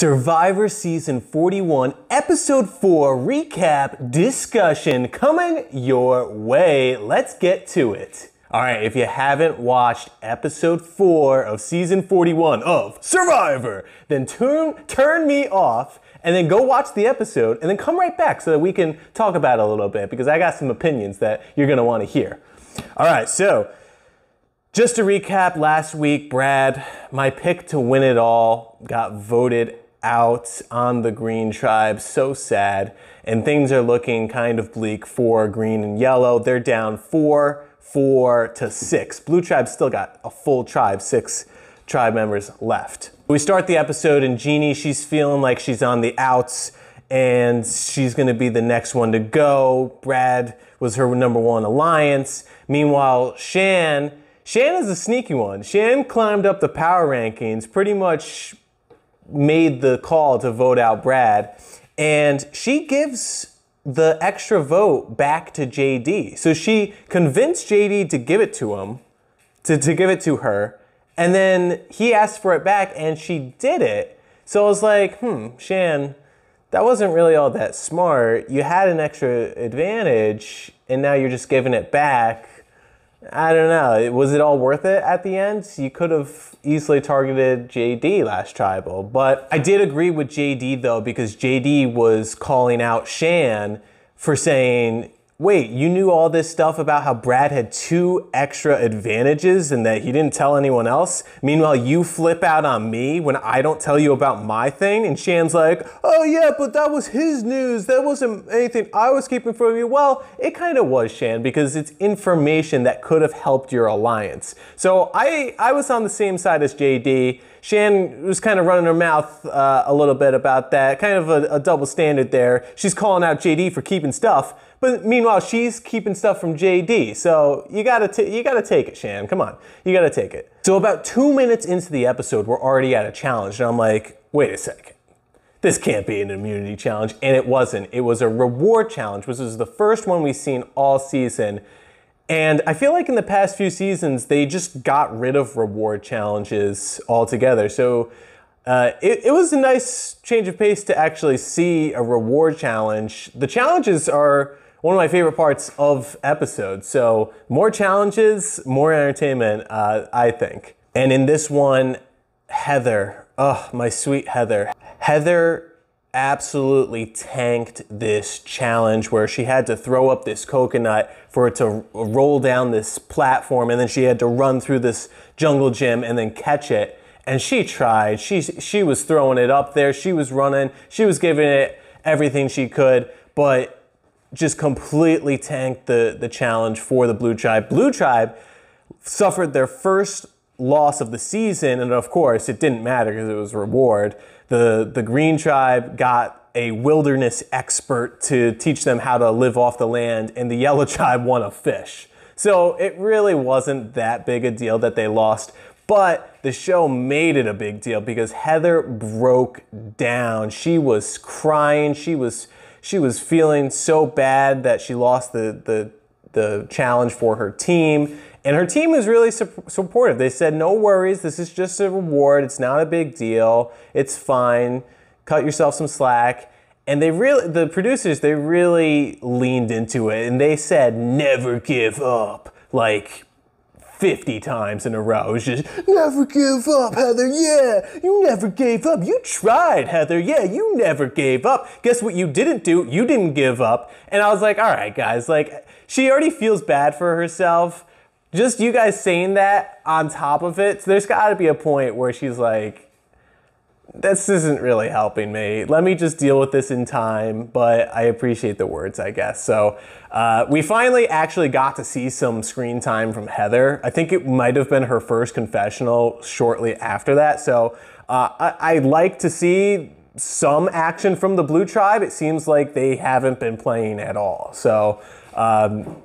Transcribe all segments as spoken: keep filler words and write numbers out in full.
Survivor Season forty-one, Episode four, recap, discussion, coming your way. Let's get to it. All right, if you haven't watched Episode four of Season forty-one of Survivor, then turn, turn me off and then go watch the episode and then come right back so that we can talk about it a little bit because I got some opinions that you're gonna wanna hear. All right, so just to recap last week, Brad, my pick to win it all, got voted out on the Green Tribe. So sad. And things are looking kind of bleak for Green and Yellow. They're down four, four to six. Blue Tribe still got a full tribe, six tribe members left. We start the episode and Genie, she's feeling like she's on the outs and she's gonna be the next one to go. Brad was her number one alliance. Meanwhile, Shan, Shan is a sneaky one. Shan climbed up the power rankings, pretty much made the call to vote out Brad, and she gives the extra vote back to J D. So she convinced J D to give it to him, to, to give it to her, and then he asked for it back and she did it. So I was like, hmm, Shan, that wasn't really all that smart. You had an extra advantage and now you're just giving it back. I don't know, was it all worth it at the end? You could have easily targeted J D last tribal, but I did agree with J D though, because J D was calling out Shan for saying, wait, you knew all this stuff about how Brad had two extra advantages and that he didn't tell anyone else. Meanwhile, you flip out on me when I don't tell you about my thing. And Shan's like, oh yeah, but that was his news. That wasn't anything I was keeping from you. Well, it kind of was, Shan, because it's information that could have helped your alliance. So I, I was on the same side as J D. Shan was kind of running her mouth uh, a little bit about that. Kind of a, a double standard there. She's calling out J D for keeping stuff. But meanwhile, she's keeping stuff from J D. So you gotta, t you gotta take it, Shan. Come on, you gotta take it. So about two minutes into the episode, we're already at a challenge. And I'm like, wait a second. This can't be an immunity challenge. And it wasn't. It was a reward challenge, which was the first one we've seen all season. And I feel like in the past few seasons, they just got rid of reward challenges altogether. So uh, it, it was a nice change of pace to actually see a reward challenge. The challenges are one of my favorite parts of episodes. So more challenges, more entertainment, uh, I think. And in this one, Heather, oh, my sweet Heather. Heather absolutely tanked this challenge where she had to throw up this coconut for it to roll down this platform, and then she had to run through this jungle gym and then catch it. And she tried, she, she was throwing it up there, she was running, she was giving it everything she could, but just completely tanked the, the challenge for the Blue Tribe. Blue Tribe suffered their first loss of the season, and of course, it didn't matter because it was reward. The, the Green Tribe got a wilderness expert to teach them how to live off the land, and the Yellow Tribe won a fish. So it really wasn't that big a deal that they lost, but the show made it a big deal because Heather broke down. She was crying, she was She was feeling so bad that she lost the, the, the challenge for her team. And her team was really su supportive. They said, no worries, this is just a reward. It's not a big deal. It's fine. Cut yourself some slack. And they really, the producers, they really leaned into it. And they said, never give up. Like fifty times in a row. It was just, never give up, Heather, yeah. You never gave up. You tried, Heather, yeah. You never gave up. Guess what you didn't do? You didn't give up. And I was like, all right, guys. Like, she already feels bad for herself. Just you guys saying that on top of it, so there's gotta be a point where she's like, this isn't really helping me. Let me just deal with this in time, but I appreciate the words, I guess. So uh, we finally actually got to see some screen time from Heather. I think it might have been her first confessional shortly after that. So uh, I, I'd like to see some action from the Blue Tribe. It seems like they haven't been playing at all. So um,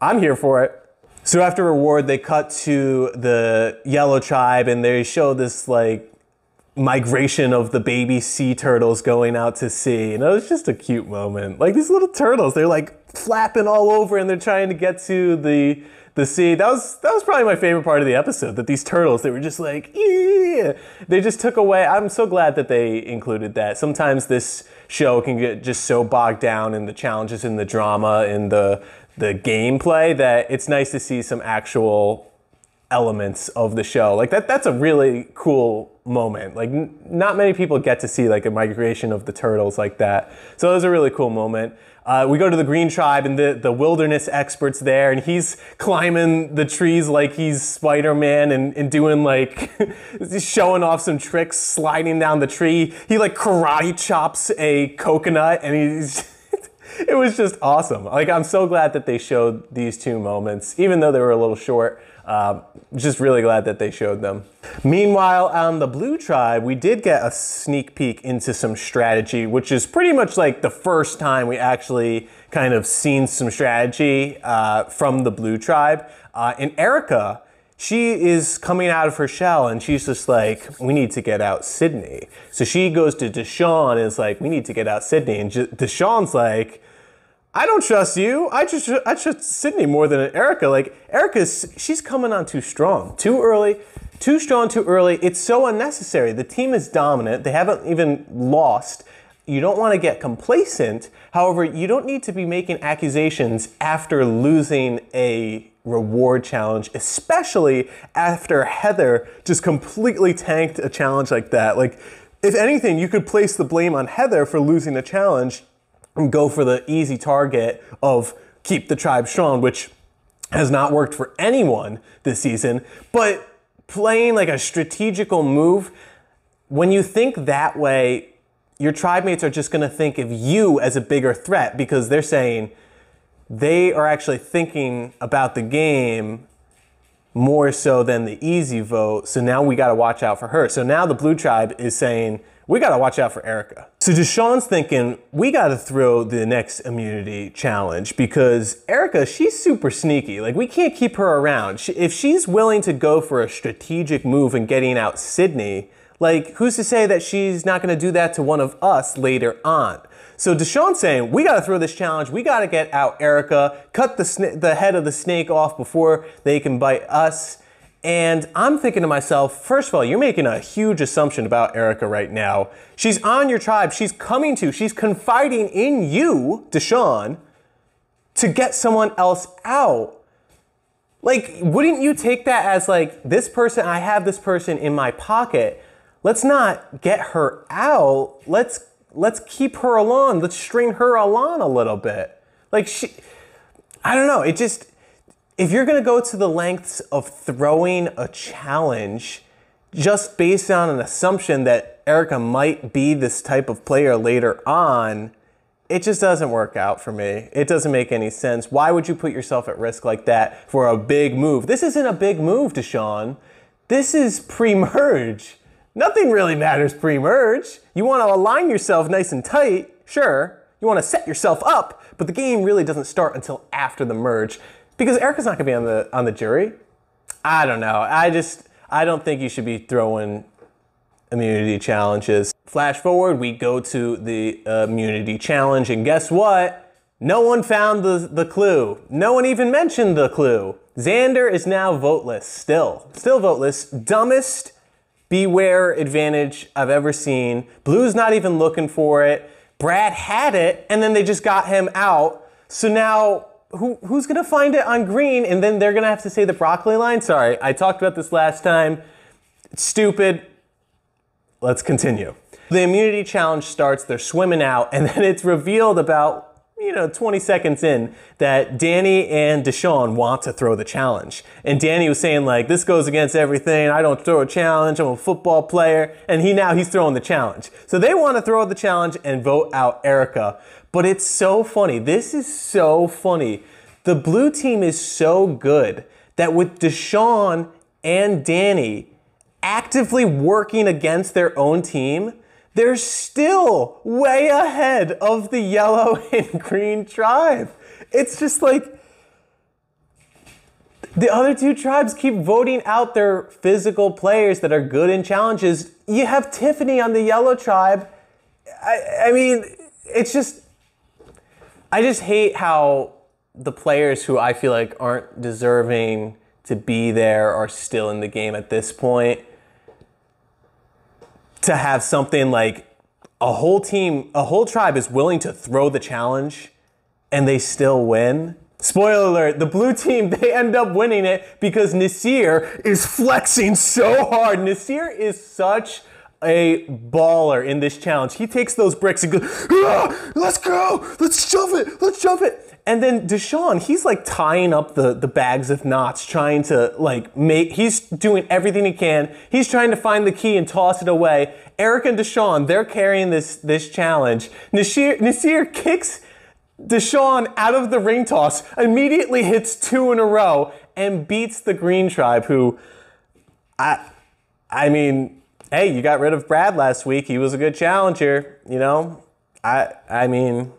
I'm here for it. So after reward, they cut to the Yellow Tribe and they show this like migration of the baby sea turtles going out to sea. And it was just a cute moment. Like these little turtles, they're like flapping all over and they're trying to get to the the sea. That was that was probably my favorite part of the episode, that these turtles, they were just like, yeah. They just took away. I'm so glad that they included that. Sometimes this show can get just so bogged down in the challenges and the drama and the, the gameplay that it's nice to see some actual elements of the show. Like that, that's a really cool moment. Like n- not many people get to see like a migration of the turtles like that. So it was a really cool moment. Uh, we go to the Green Tribe and the, the wilderness expert's there, and he's climbing the trees like he's Spider-Man and, and doing like, showing off some tricks, sliding down the tree. He like karate chops a coconut, and he's, it was just awesome. Like, I'm so glad that they showed these two moments, even though they were a little short. Uh, just really glad that they showed them. Meanwhile, on the Blue Tribe, we did get a sneak peek into some strategy, which is pretty much like the first time we actually kind of seen some strategy uh, from the Blue Tribe. Uh, and Erica, she is coming out of her shell, and she's just like, we need to get out Sydney. So she goes to Deshawn and is like, we need to get out Sydney. And J- Deshawn's like, I don't trust you. I just I trust Sydney more than Erica. Like, Erica's, she's coming on too strong, too early, too strong, too early. It's so unnecessary. The team is dominant. They haven't even lost. You don't want to get complacent. However, you don't need to be making accusations after losing a reward challenge, especially after Heather just completely tanked a challenge like that. Like, if anything, you could place the blame on Heather for losing a challenge and go for the easy target of keep the tribe strong, which has not worked for anyone this season. But playing like a strategical move, when you think that way, your tribe mates are just gonna think of you as a bigger threat, because they're saying they are actually thinking about the game more so than the easy vote. So now we gotta watch out for her. So now the Blue Tribe is saying, we gotta watch out for Erica. So Deshawn's thinking, we gotta throw the next immunity challenge, because Erica, she's super sneaky. Like, we can't keep her around. She, if she's willing to go for a strategic move in getting out Sydney, like, who's to say that she's not gonna do that to one of us later on? So Deshawn's saying, we gotta throw this challenge, we gotta get out Erica, cut the, sna- the head of the snake off before they can bite us. And I'm thinking to myself, first of all, you're making a huge assumption about Erica right now. She's on your tribe, she's coming to, she's confiding in you, Deshawn, to get someone else out. Like, wouldn't you take that as like, this person, I have this person in my pocket. Let's not get her out. Let's let's keep her along. Let's string her along a little bit. Like, she, I don't know, it just, if you're gonna go to the lengths of throwing a challenge just based on an assumption that Erica might be this type of player later on, it just doesn't work out for me. It doesn't make any sense. Why would you put yourself at risk like that for a big move? This isn't a big move, Deshawn. This is pre-merge. Nothing really matters pre-merge. You wanna align yourself nice and tight, sure. You wanna set yourself up, but the game really doesn't start until after the merge, because Erica's not gonna be on the on the jury. I don't know, I just, I don't think you should be throwing immunity challenges. Flash forward, we go to the uh, immunity challenge, and guess what? No one found the, the clue. No one even mentioned the clue. Xander is now voteless, still. Still voteless, dumbest beware advantage I've ever seen. Blue's not even looking for it. Brad had it, and then they just got him out. So now, Who, who's gonna find it on green, and then they're gonna have to say the broccoli line? Sorry, I talked about this last time. It's stupid. Let's continue. The immunity challenge starts, they're swimming out, and then it's revealed about, you know, twenty seconds in that Danny and Deshawn want to throw the challenge. And Danny was saying like, this goes against everything, I don't throw a challenge, I'm a football player, and he now he's throwing the challenge. So they wanna throw the challenge and vote out Erica. But it's so funny. This is so funny. The blue team is so good that with Deshawn and Danny actively working against their own team, they're still way ahead of the yellow and green tribe. It's just like, the other two tribes keep voting out their physical players that are good in challenges. You have Tiffany on the yellow tribe. I, I mean, it's just, I just hate how the players who I feel like aren't deserving to be there are still in the game at this point. To have something like a whole team, a whole tribe is willing to throw the challenge and they still win. Spoiler alert, the blue team, they end up winning it because Naseer is flexing so hard. Naseer is such a baller in this challenge. He takes those bricks and goes, ah, let's go, let's shove it, let's shove it. And then Deshawn, he's like tying up the, the bags of knots, trying to like make, he's doing everything he can. He's trying to find the key and toss it away. Erica and Deshawn, they're carrying this, this challenge. Naseer, Naseer kicks Deshawn out of the ring toss, immediately hits two in a row and beats the green tribe who, I, I mean, hey, you got rid of Brad last week. He was a good challenger, you know? I, I mean...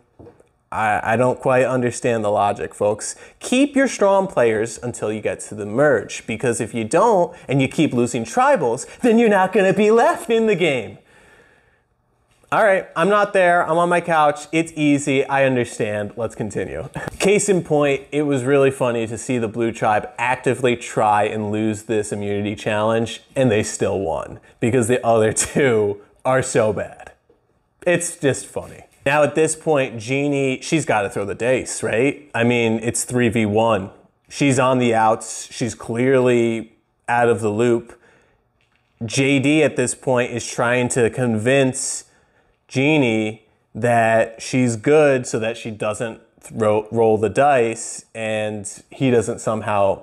I, I don't quite understand the logic, folks. Keep your strong players until you get to the merge, because if you don't and you keep losing tribals, then you're not gonna be left in the game. All right, I'm not there, I'm on my couch, it's easy, I understand, let's continue. Case in point, it was really funny to see the blue tribe actively try and lose this immunity challenge, and they still won, because the other two are so bad. It's just funny. Now at this point, Genie, she's gotta throw the dice, right? I mean, it's three v one. She's on the outs, she's clearly out of the loop. J D at this point is trying to convince Genie that she's good so that she doesn't throw, roll the dice and he doesn't somehow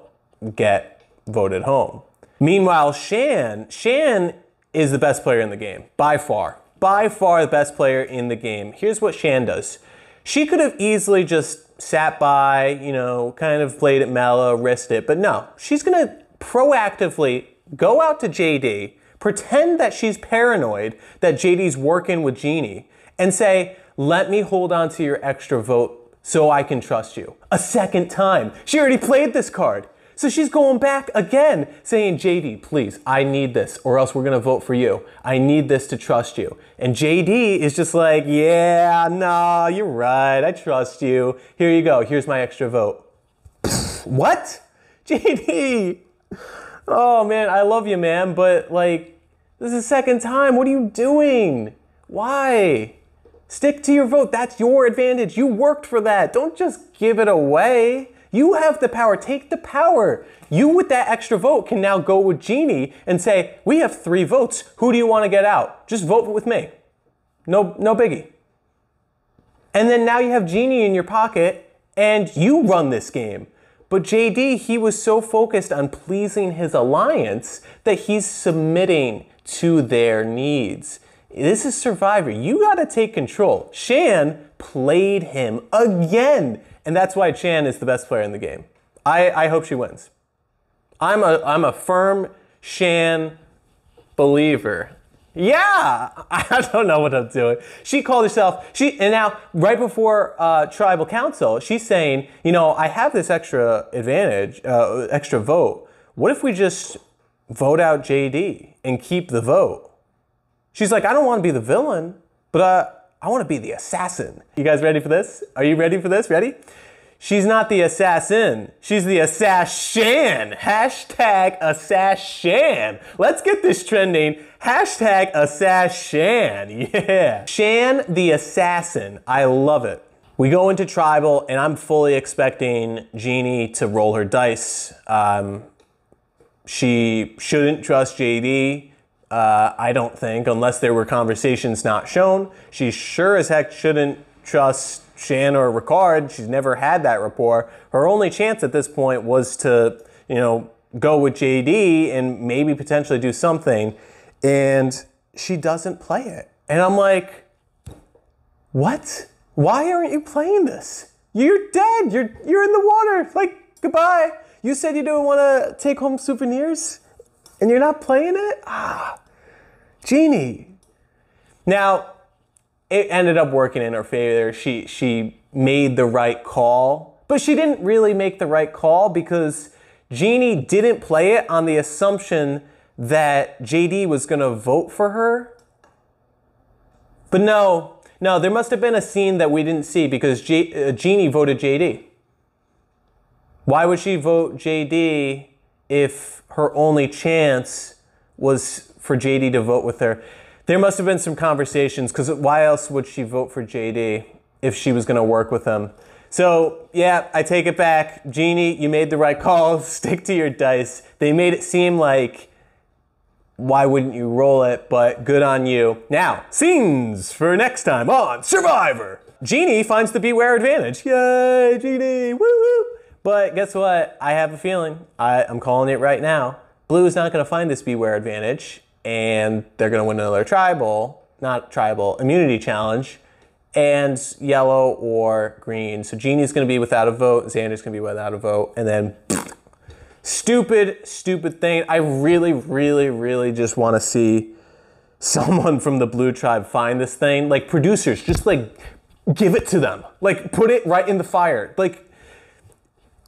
get voted home. Meanwhile, Shan, Shan is the best player in the game, by far. By far the best player in the game. Here's what Shan does. She could have easily just sat by, you know, kind of played it mellow, risked it, but no. She's gonna proactively go out to J D, pretend that she's paranoid that J D's working with Genie, and say, let me hold on to your extra vote so I can trust you. A second time. She already played this card. So she's going back again saying, J D, please, I need this or else we're gonna vote for you. I need this to trust you. And J D is just like, yeah, nah, you're right, I trust you. Here you go, here's my extra vote. What? J D, oh man, I love you, man, but like, this is the second time, what are you doing? Why? Stick to your vote, that's your advantage. You worked for that, don't just give it away. You have the power, take the power. You with that extra vote can now go with Genie and say, we have three votes, who do you wanna get out? Just vote with me, no, no biggie. And then now you have Genie in your pocket and you run this game. But J D, he was so focused on pleasing his alliance that he's submitting to their needs. This is Survivor, you gotta take control. Shan played him again. And that's why Shan is the best player in the game. I, I hope she wins. I'm a, I'm a firm Shan believer. Yeah, I don't know what I'm doing. She called herself, she, and now right before uh, Tribal Council, she's saying, you know, I have this extra advantage, uh, extra vote. What if we just vote out J D and keep the vote? She's like, I don't want to be the villain, but uh, I wanna be the assassin. You guys ready for this? Are you ready for this? Ready? She's not the assassin. She's the assassin. Hashtag assassin. Let's get this trending. Hashtag assassin. Yeah. Shan the assassin. I love it. We go into tribal and I'm fully expecting Genie to roll her dice. Um, she shouldn't trust J D. Uh, I don't think, unless there were conversations not shown. She sure as heck shouldn't trust Shan or Ricard. She's never had that rapport. Her only chance at this point was to, you know, go with J D and maybe potentially do something. And she doesn't play it. And I'm like, what? Why aren't you playing this? You're dead, you're, you're in the water, like, goodbye. You said you didn't wanna take home souvenirs and you're not playing it? Ah. Genie. Now, it ended up working in her favor. She, she made the right call, but she didn't really make the right call because Genie didn't play it on the assumption that J D was gonna vote for her. But no, no, there must have been a scene that we didn't see because G, uh, Genie voted J D. Why would she vote J D if her only chance was for J D to vote with her? There must have been some conversations, because why else would she vote for J D if she was going to work with him? So, yeah, I take it back. Genie, you made the right call. Stick to your dice. They made it seem like, why wouldn't you roll it? But good on you. Now, scenes for next time on Survivor. Genie finds the Beware advantage. Yay, Genie, woo-woo. But guess what? I have a feeling. I, I'm calling it right now. Blue is not going to find this Beware advantage, and they're going to win another tribal, not tribal, immunity challenge, and yellow or green. So Genie's going to be without a vote, Xander's going to be without a vote, and then stupid, stupid thing. I really, really, really just want to see someone from the blue tribe find this thing. Like producers, just like give it to them. Like put it right in the fire. Like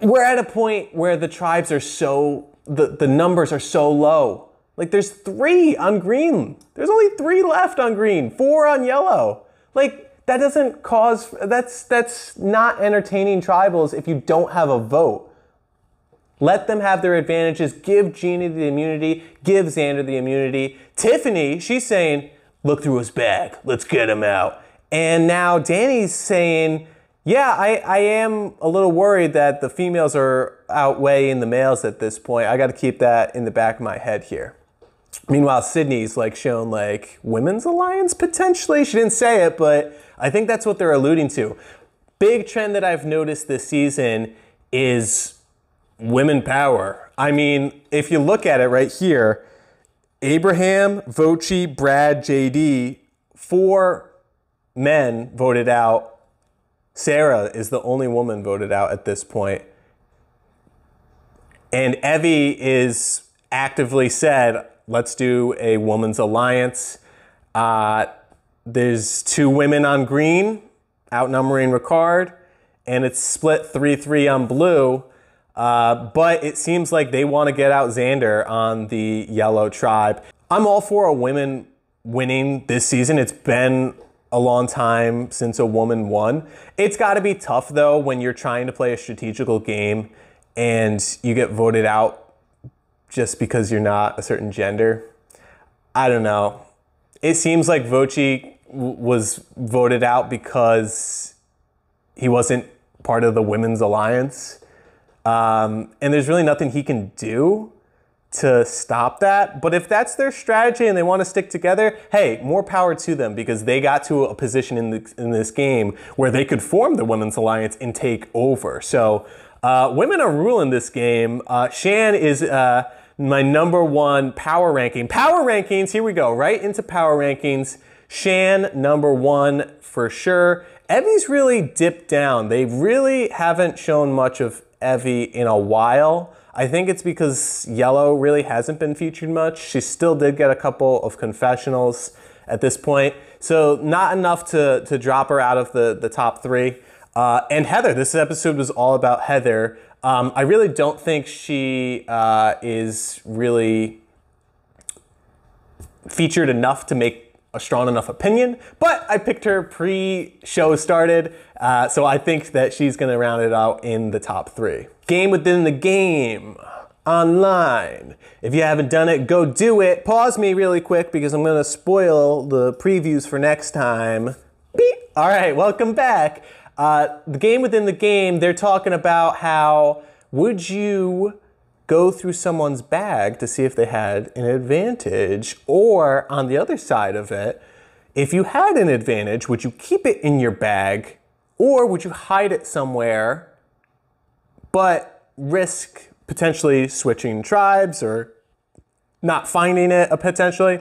we're at a point where the tribes are so, the, the numbers are so low. Like there's three on green. There's only three left on green, four on yellow. Like that doesn't cause, that's, that's not entertaining tribals if you don't have a vote. Let them have their advantages. Give Genie the immunity. Give Xander the immunity. Tiffany, she's saying, look through his bag. Let's get him out. And now Danny's saying, yeah, I, I am a little worried that the females are outweighing the males at this point. I got to keep that in the back of my head here. Meanwhile, Sydney's like shown like women's alliance potentially. She didn't say it, but I think that's what they're alluding to. Big trend that I've noticed this season is women power. I mean, if you look at it right here, Abraham, Voci, Brad, J D, four men voted out. Sarah is the only woman voted out at this point. And Evie is actively said, let's do a woman's alliance. Uh, there's two women on green, outnumbering Ricard, and it's split three three on blue. Uh, but it seems like they want to get out Xander on the yellow tribe. I'm all for a women winning this season. It's been a long time since a woman won. It's got to be tough, though, when you're trying to play a strategical game and you get voted out just because you're not a certain gender. I don't know. It seems like Voci was voted out because he wasn't part of the women's alliance. Um, and there's really nothing he can do to stop that. But if that's their strategy and they want to stick together, hey, more power to them, because they got to a position in, the, in this game where they could form the Women's Alliance and take over. So uh, women are ruling this game. Uh, Shan is uh, my number one power ranking. Power rankings, here we go, right into power rankings. Shan, number one for sure. Evie's really dipped down. They really haven't shown much of Evie in a while. I think it's because yellow really hasn't been featured much. She still did get a couple of confessionals at this point. So not enough to, to drop her out of the, the top three. Uh, and Heather, this episode was all about Heather. Um, I really don't think she uh, is really featured enough to make a strong enough opinion, but I picked her pre-show started, uh, so I think that she's gonna round it out in the top three. Game within the game, online. If you haven't done it, go do it. Pause me really quick because I'm gonna spoil the previews for next time. Beep. All right, welcome back. Uh, the game within the game, they're talking about how would you go through someone's bag to see if they had an advantage, or on the other side of it, if you had an advantage, would you keep it in your bag or would you hide it somewhere but risk potentially switching tribes or not finding it potentially?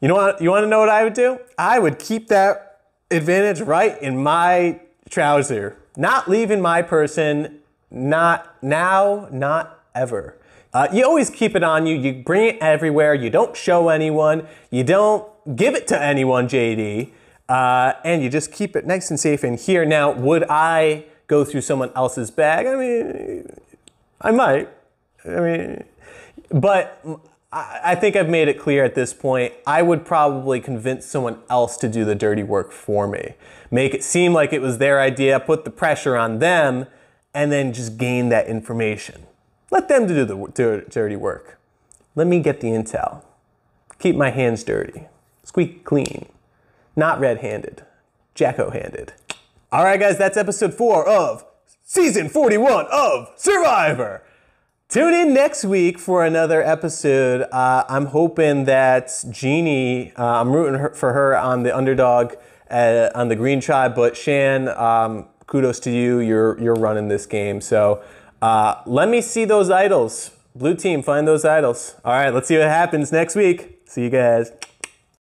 You know what, you wanna know what I would do? I would keep that advantage right in my trouser, not leaving my person, not now, not ever. Uh, you always keep it on you. You bring it everywhere. You don't show anyone. You don't give it to anyone, J D. Uh, and you just keep it nice and safe in here. Now, would I go through someone else's bag? I mean, I might. I mean, but I, I think I've made it clear at this point, I would probably convince someone else to do the dirty work for me. Make it seem like it was their idea, put the pressure on them, and then just gain that information. Let them do the dirty work. Let me get the intel. Keep my hands dirty. Squeak clean. Not red-handed. Jacko-handed. All right, guys, that's episode four of season forty-one of Survivor. Tune in next week for another episode. Uh, I'm hoping that Genie, uh, I'm rooting her, for her on the underdog uh, on the Green Tribe, but Shan, um, kudos to you. You're, you're running this game. So uh, let me see those idols. Blue team, find those idols. All right, let's see what happens next week. See you guys.